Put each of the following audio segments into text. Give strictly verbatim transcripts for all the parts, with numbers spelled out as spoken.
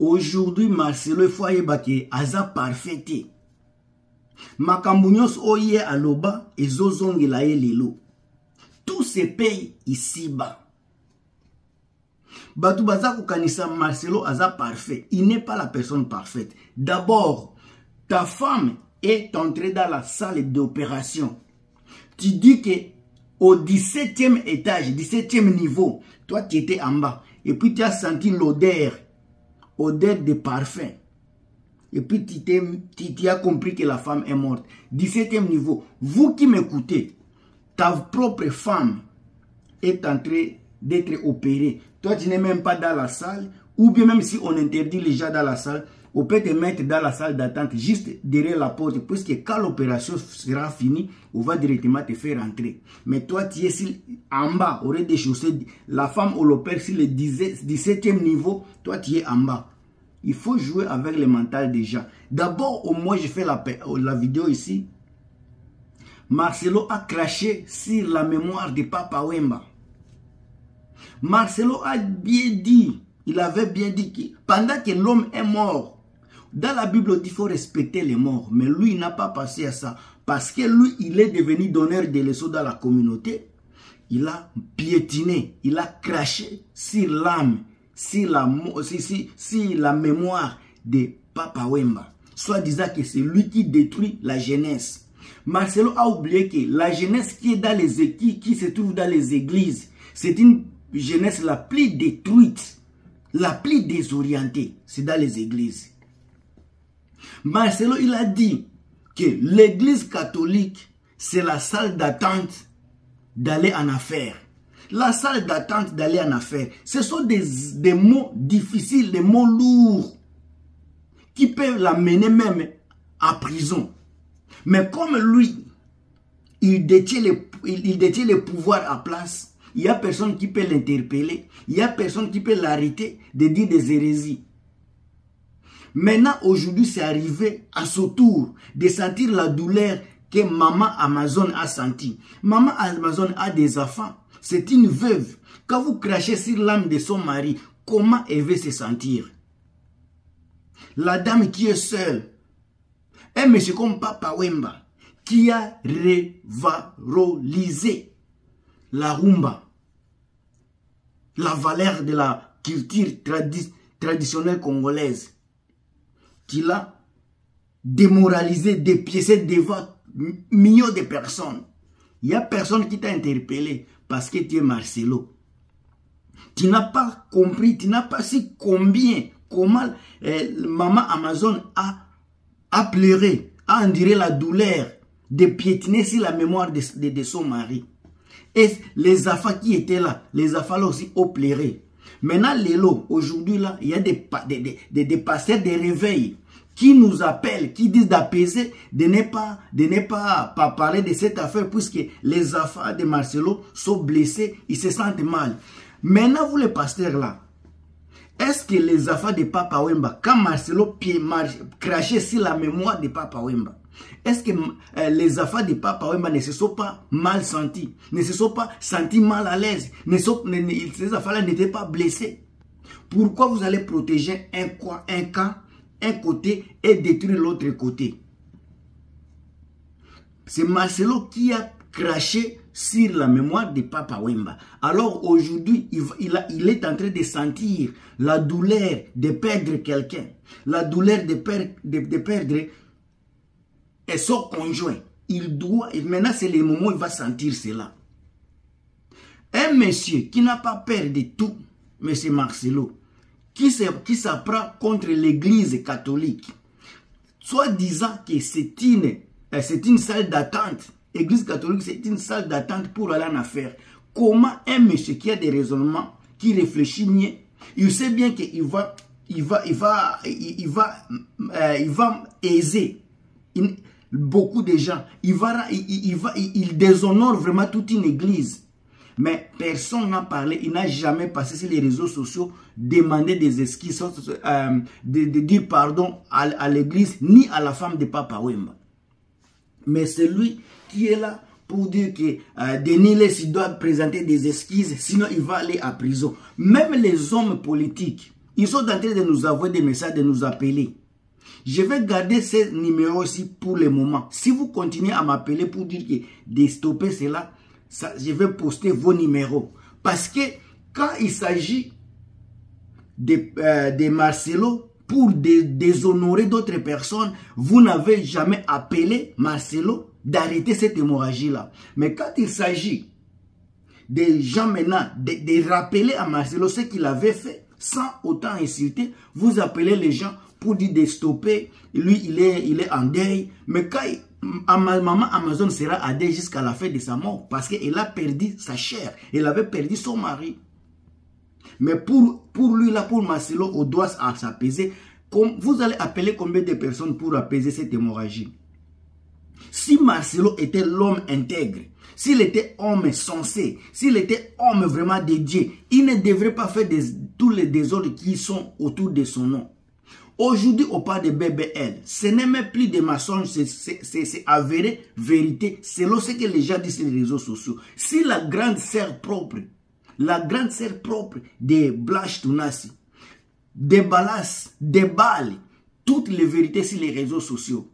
Aujourd'hui, Marcelo Foye Bake, Aza parfaité. Makambounios Oye Aloba, et Zozong Elaye Lelo. Tout se paye ici-bas. Batou Baza Koukanissa, Marcelo Aza parfait. Il n'est pas la personne parfaite. D'abord, ta femme est entrée dans la salle d'opération. Tu dis que au dix-septième étage, dix-septième niveau, toi tu étais en bas. Et puis tu as senti l'odeur, odeur de parfum. Et puis tu, tu, tu as compris que la femme est morte. dix-septième niveau, vous qui m'écoutez, ta propre femme est en train d'être opérée. Toi tu n'es même pas dans la salle, ou bien même si on interdit les gens dans la salle, on peut te mettre dans la salle d'attente, juste derrière la porte, puisque quand l'opération sera finie, on va directement te faire entrer. Mais toi, tu es en bas, au rez-de-chaussée, la femme au l'opère, sur le dix-septième niveau, toi, tu es en bas. Il faut jouer avec le mental des gens. D'abord, au moins, je fais la, la vidéo ici. Marcelo a craché sur la mémoire de Papa Wemba. Marcelo a bien dit, il avait bien dit que pendant que l'homme est mort, dans la Bible, il dit qu'il faut respecter les morts. Mais lui, il n'a pas passé à ça. Parce que lui, il est devenu donneur de leçons dans la communauté. Il a piétiné, il a craché sur l'âme, sur la, sur, sur, sur la mémoire de Papa Wemba. Soit disant que c'est lui qui détruit la jeunesse. Marcelo a oublié que la jeunesse qui est dans les églises, qui se trouve dans les églises, c'est une jeunesse la plus détruite. La plus désorientée, c'est dans les églises. Marcelo, il a dit que l'église catholique, c'est la salle d'attente d'aller en affaires. La salle d'attente d'aller en affaires, ce sont des, des mots difficiles, des mots lourds, qui peuvent l'amener même à prison. Mais comme lui, il détient le, il, il détient le pouvoir à place, il n'y a personne qui peut l'interpeller. Il n'y a personne qui peut l'arrêter de dire des hérésies. Maintenant, aujourd'hui, c'est arrivé à son tour de sentir la douleur que maman Amazon a sentie. Maman Amazon a des enfants. C'est une veuve. Quand vous crachez sur l'âme de son mari, comment elle veut se sentir? La dame qui est seule, un monsieur comme Papa Wemba, qui a révalorisé la rumba, la valeur de la culture tradi traditionnelle congolaise, qui l'a démoralisé, dépiécé devant millions de personnes. Il n'y a personne qui t'a interpellé parce que tu es Marcelo. Tu n'as pas compris, tu n'as pas su combien, comment euh, maman Amazon a, a pleuré, a enduré la douleur de piétiner sur la mémoire de, de, de son mari. Et les enfants qui étaient là, les enfants là aussi ont pleuré. Maintenant, les lots, aujourd'hui là, il y a des, des, des, des pasteurs de réveil qui nous appellent, qui disent d'apaiser, de ne pas, de ne pas, pas parler de cette affaire, puisque les enfants de Marcelo sont blessés, ils se sentent mal. Maintenant, vous les pasteurs là, est-ce que les enfants de Papa Wemba, quand Marcelo crachait sur la mémoire de Papa Wemba, est-ce que euh, les affaires de Papa Wemba ne se sont pas mal sentis, ne se sont pas sentis mal à l'aise, ces affaires-là n'étaient pas blessées? Pourquoi vous allez protéger un coin, un camp, un côté et détruire l'autre côté? C'est Marcelo qui a craché sur la mémoire de Papa Wemba. Alors aujourd'hui, il, il, il est en train de sentir la douleur de perdre quelqu'un, la douleur de, per, de, de perdre et son conjoint. Il doit, et maintenant c'est le moment où il va sentir cela. Un monsieur qui n'a pas peur de tout, M. Marcelo, qui s'apprend contre l'église catholique, soit disant que c'est une, une salle d'attente, l'église catholique c'est une salle d'attente pour aller en affaires. Comment un monsieur qui a des raisonnements, qui réfléchit mieux, il sait bien qu'il va, il va, il va, il va, euh, il va aiser une, beaucoup de gens, il, va, il, il, va, il, il déshonore vraiment toute une église. Mais personne n'a parlé, il n'a jamais passé sur les réseaux sociaux, demandé des excuses, euh, de, de dire pardon à, à l'église, ni à la femme de Papa Wemba. Mais c'est lui qui est là pour dire que euh, Denis Lessie doit présenter des excuses, sinon il va aller à prison. Même les hommes politiques, Ils sont en train de nous envoyer des messages, de nous appeler. Je vais garder ces numéros-ci pour le moment. Si vous continuez à m'appeler pour dire que de stopper cela, ça, je vais poster vos numéros. Parce que quand il s'agit de, euh, de Marcello, pour dé déshonorer d'autres personnes, vous n'avez jamais appelé Marcello d'arrêter cette hémorragie-là. Mais quand il s'agit des gens maintenant, de, de rappeler à Marcello ce qu'il avait fait, sans autant insulter, vous appelez les gens pour dire de stopper. Lui, il est, il est en deuil. Mais quand il, maman Amazon sera en deuil jusqu'à la fin de sa mort, parce qu'elle a perdu sa chair, elle avait perdu son mari. Mais pour, pour lui, là, pour Marcello, on doit s'apaiser. Vous allez appeler combien de personnes pour apaiser cette hémorragie? Si Marcello était l'homme intègre, s'il était homme sensé, s'il était homme vraiment dédié, il ne devrait pas faire des, tous les désordres qui sont autour de son nom. Aujourd'hui, on parle de B B L. Ce n'est même plus des maçons, c'est avéré, vérité, selon ce que les gens disent sur les réseaux sociaux. Si la grande sœur propre, la grande sœur propre de Blanche Tunasi, débalasse, déballe toutes les vérités sur les réseaux sociaux.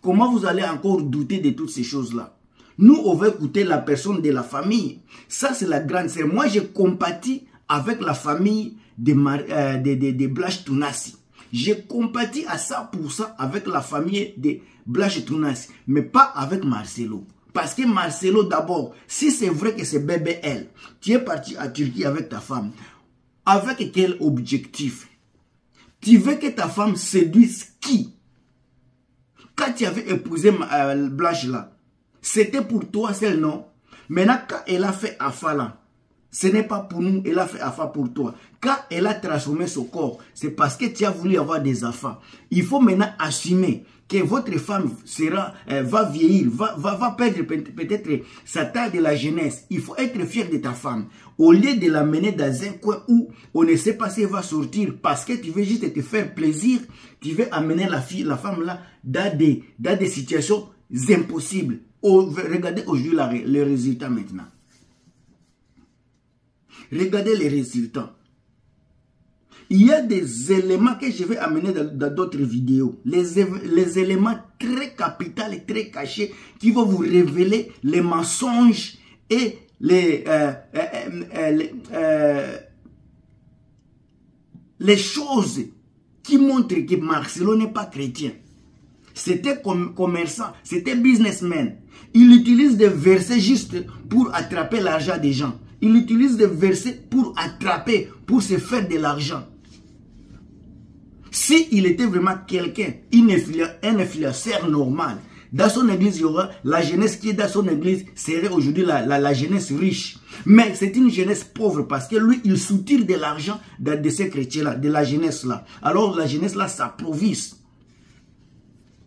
Comment vous allez encore douter de toutes ces choses-là? Nous, on veut écouter la personne de la famille. Ça, c'est la grande sœur. Moi, je compatis avec la famille de, euh, de, de, de Blanche Tunasi. Je compatis à cent pour cent avec la famille de Blanche Tunasi, mais pas avec Marcello. Parce que Marcello, d'abord, si c'est vrai que c'est B B L, tu es parti à Turquie avec ta femme, avec quel objectif? Tu veux que ta femme séduise qui? Quand tu avais épousé euh, Blanche là, c'était pour toi seul, non? Maintenant, quand elle a fait Afa là, ce n'est pas pour nous, elle a fait Afa pour toi. Quand elle a transformé son corps, c'est parce que tu as voulu avoir des Afa. Il faut maintenant assumer que votre femme sera, euh, va vieillir, va, va, va perdre peut-être sa taille de la jeunesse. Il faut être fier de ta femme. Au lieu de la mener dans un coin où on ne sait pas si elle va sortir, parce que tu veux juste te faire plaisir, tu veux amener la fille, la femme là, dans des, dans des situations impossibles. Oh, regardez aujourd'hui les résultats maintenant. Regardez les résultats. Il y a des éléments que je vais amener dans d'autres vidéos. Les, les éléments très capitaux et très cachés qui vont vous révéler les mensonges et les, euh, euh, euh, les, euh, les choses qui montrent que Marcello n'est pas chrétien. C'était com commerçant, c'était businessman. Il utilise des versets juste pour attraper l'argent des gens. Il utilise des versets pour attraper, pour se faire de l'argent. S'il était vraiment quelqu'un, un influenceur normal, dans son église, il y aura la jeunesse qui est dans son église, serait aujourd'hui la, la, la jeunesse riche. Mais c'est une jeunesse pauvre parce que lui, il soutire de l'argent de, de ces chrétiens-là, de la jeunesse-là. Alors la jeunesse-là s'approvise.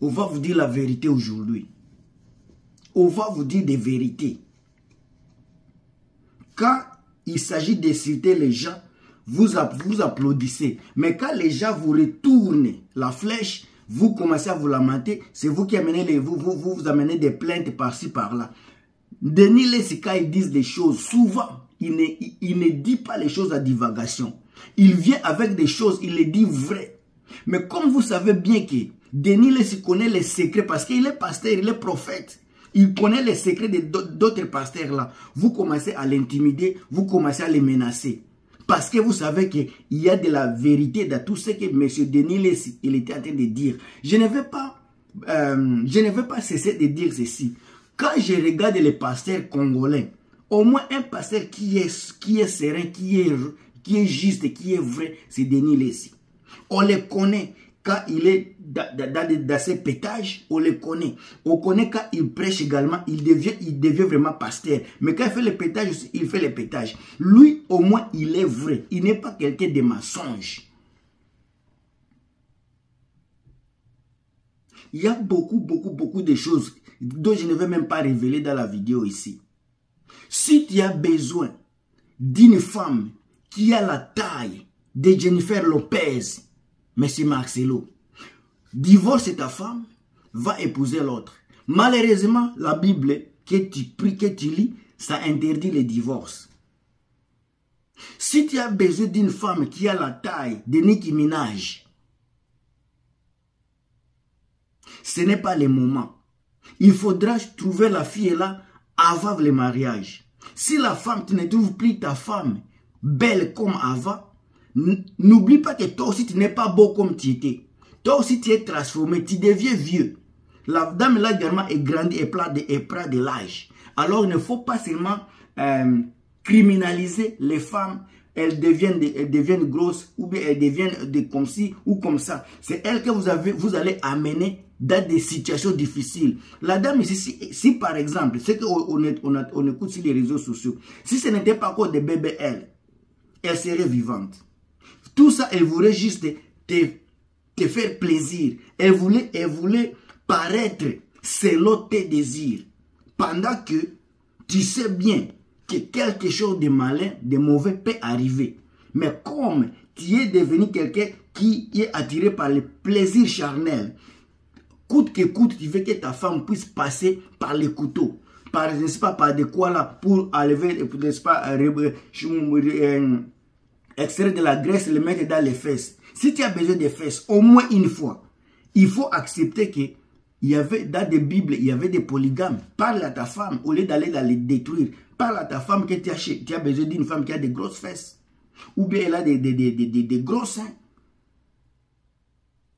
On va vous dire la vérité aujourd'hui. On va vous dire des vérités. Quand il s'agit de citer les gens, vous, vous applaudissez. Mais quand les gens vous retournent la flèche, vous commencez à vous lamenter. C'est vous qui amenez les, vous, vous, vous amenez des plaintes par-ci, par-là. Denis Lessie, quand ils disent des choses, souvent, il ne, il, il ne dit pas les choses à divagation. Il vient avec des choses, il les dit vraies. Mais comme vous savez bien que Denis Lessie connaît les secrets, parce qu'il est pasteur, il est prophète. Il connaît les secrets d'autres pasteurs là. Vous commencez à l'intimider, vous commencez à les menacer. Parce que vous savez qu'il y a de la vérité dans tout ce que M. Denis Lessie, il était en train de dire. Je ne vais pas, euh, je ne vais pas cesser de dire ceci. Quand je regarde les pasteurs congolais, au moins un pasteur qui est, qui est serein, qui est, qui est juste, qui est vrai, c'est Denis Lessie. On les connaît. Quand il est dans ses pétages, on le connaît. On connaît quand il prêche également, il devient, il devient vraiment pasteur. Mais quand il fait le pétage, il fait le pétage. Lui, au moins, il est vrai. Il n'est pas quelqu'un de mensonge. Il y a beaucoup, beaucoup, beaucoup de choses dont je ne vais même pas révéler dans la vidéo ici. Si tu as besoin d'une femme qui a la taille de Jennifer Lopez, Monsieur Marcello, divorce ta femme, va épouser l'autre. Malheureusement, la Bible que tu pries, que tu lis, ça interdit le divorce. Si tu as besoin d'une femme qui a la taille de Nicki Minaj, ce n'est pas le moment. Il faudra trouver la fille là avant le mariage. Si la femme, tu ne trouves plus ta femme belle comme avant, n'oublie pas que toi aussi tu n'es pas beau comme tu étais. Toi aussi tu es transformé, tu deviens vieux. La dame là également est grande et prend de, de l'âge. Alors il ne faut pas seulement euh, criminaliser les femmes. Elles deviennent, elles deviennent grosses ou bien elles deviennent de, comme ci ou comme ça. C'est elles que vous, avez, vous allez amener dans des situations difficiles. La dame ici, si, si par exemple, c'est qu'on on, on, on écoute sur les réseaux sociaux, si ce n'était pas encore des bébés, elle, elle serait vivante. Tout ça, elle voulait juste te, te faire plaisir. Elle voulait, elle voulait paraître selon tes désirs. Pendant que tu sais bien que quelque chose de malin, de mauvais peut arriver. Mais comme tu es devenu quelqu'un qui est attiré par le plaisir charnel, coûte que coûte, tu veux que ta femme puisse passer par les couteaux. Par, n'est-ce pas, par de quoi là, pour enlever, n'est-ce pas, euh, euh, extraire de la graisse et le mettre dans les fesses. Si tu as besoin des fesses, au moins une fois, il faut accepter que il y avait dans des Bibles, il y avait des polygames. Parle à ta femme, au lieu d'aller la détruire. Parle à ta femme que tu as, tu as besoin d'une femme qui a des grosses fesses. Ou bien elle a des, des, des, des, des, des gros seins.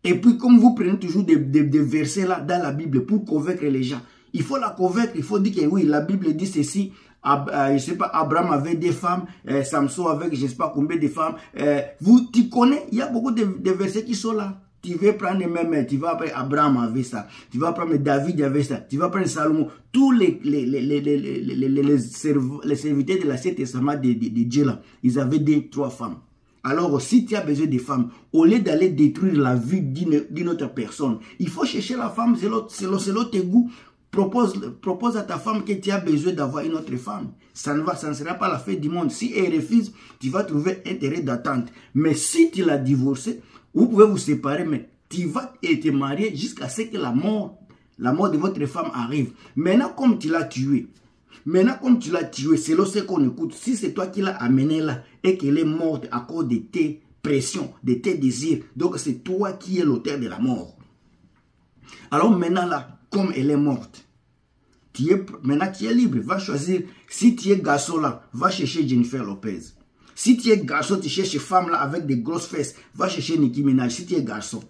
Et puis comme vous prenez toujours des, des, des versets là dans la Bible pour convaincre les gens, il faut la convaincre, il faut dire que oui, la Bible dit ceci. Ab, euh, je sais pas, Abraham avait des femmes, euh, Samson avec je sais pas combien de femmes. Euh, vous, tu connais, il y a beaucoup de, de versets qui sont là. Tu vas prendre même, tu vas prendre Abraham avec ça, tu vas prendre David avec ça, tu vas prendre Salomon. Tous les, les, les, les, les, les, les, les serviteurs de l'Ancien Testament de, de, de Dieu là, ils avaient des trois femmes. Alors si tu as besoin de femmes, au lieu d'aller détruire la vie d'une autre personne, il faut chercher la femme selon, selon, selon tes goûts. Propose, propose à ta femme que tu as besoin d'avoir une autre femme. Ça ne va, ça ne sera pas la fête du monde. Si elle refuse, tu vas trouver intérêt d'attente. Mais si tu l'as divorcée, vous pouvez vous séparer, mais tu vas te marier jusqu'à ce que la mort, la mort de votre femme arrive. Maintenant, comme tu l'as tuée, maintenant, comme tu l'as tuée, c'est ce qu'on écoute. Si c'est toi qui l'as amenée là et qu'elle est morte à cause de tes pressions, de tes désirs, donc c'est toi qui es l'auteur de la mort. Alors maintenant là, comme elle est morte, tu es, maintenant tu es libre, va choisir. Si tu es garçon là, va chercher Jennifer Lopez. Si tu es garçon, tu cherches femme là avec des grosses fesses, va chercher Nicki Minaj. Si tu es garçon,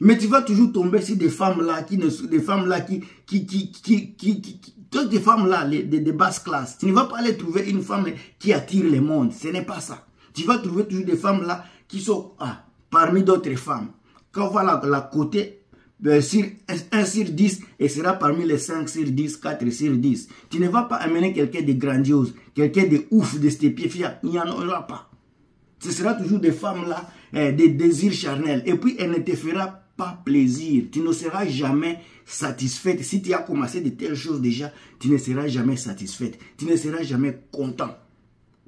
mais tu vas toujours tomber sur des femmes là qui ne sont des femmes là qui qui qui qui qui, qui, qui toutes les femmes là les, de, de basse classe. Tu ne vas pas aller trouver une femme qui attire le monde. Ce n'est pas ça. Tu vas trouver toujours des femmes là qui sont ah, parmi d'autres femmes. Quand voilà la, la côté sur un sur dix, et sera parmi les cinq sur dix, quatre sur dix. Tu ne vas pas amener quelqu'un de grandiose, quelqu'un de ouf, de stupéfiant. Il n'y en aura pas. Ce sera toujours des femmes là, euh, des désirs charnels. Et puis, elle ne te fera pas plaisir. Tu ne seras jamais satisfaite. Si tu as commencé de telles choses déjà, tu ne seras jamais satisfaite. Tu ne seras jamais content.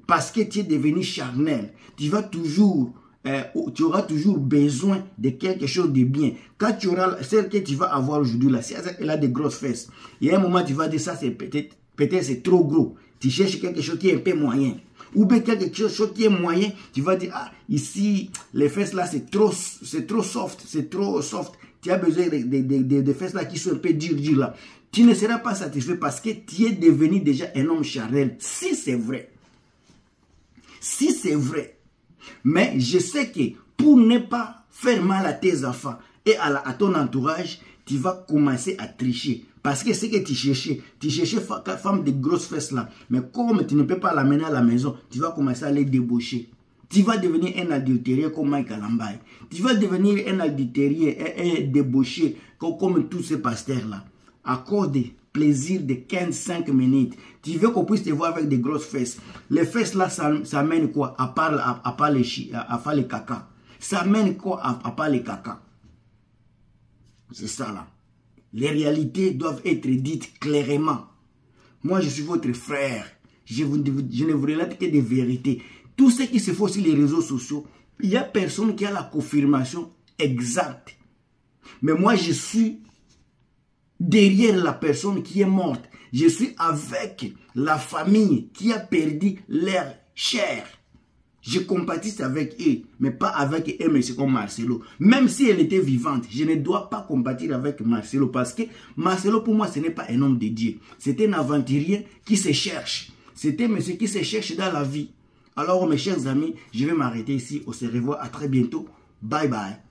Parce que tu es devenu charnel. Tu vas toujours... Euh, tu auras toujours besoin de quelque chose de bien. Quand tu auras celle que tu vas avoir aujourd'hui là, si elle a des grosses fesses, il y a un moment tu vas dire ça c'est peut-être peut-être c'est trop gros. Tu cherches quelque chose qui est un peu moyen. Ou bien quelque chose qui est moyen, tu vas dire ah ici les fesses là c'est trop c'est trop soft, c'est trop soft. Tu as besoin de, de, de, de, de fesses là qui sont un peu dures dures là. Tu ne seras pas satisfait parce que tu es devenu déjà un homme charnel. Si c'est vrai, si c'est vrai. Mais je sais que pour ne pas faire mal à tes enfants et à, la, à ton entourage, tu vas commencer à tricher. Parce que ce que tu cherchais, tu cherchais femme de grosses fesses là. Mais comme tu ne peux pas l'amener à la maison, tu vas commencer à les débaucher. Tu vas devenir un adultérieux comme Mike Alambaye. Tu vas devenir un adultérieux et un débauché comme, comme tous ces pasteurs là. À cause des plaisirs de quinze à cinq minutes. Tu veux qu'on puisse te voir avec des grosses fesses. Les fesses là, ça, ça mène quoi? À part, à, à part les chi, à, à faire les caca. Ça mène quoi? À, à part les caca. C'est ça là. Les réalités doivent être dites clairement. Moi, je suis votre frère. Je, vous, je ne vous relate que des vérités. Tout ce qui se fait sur les réseaux sociaux, il n'y a personne qui a la confirmation exacte. Mais moi, je suis... derrière la personne qui est morte, je suis avec la famille qui a perdu leur chère. Je compatisse avec elle, mais pas avec elle, mais c'est comme Marcello. Même si elle était vivante, je ne dois pas compatir avec Marcello. Parce que Marcello, pour moi, ce n'est pas un homme de Dieu. C'est un aventurier qui se cherche. C'est un monsieur qui se cherche dans la vie. Alors, mes chers amis, je vais m'arrêter ici. On se revoit à très bientôt. Bye bye.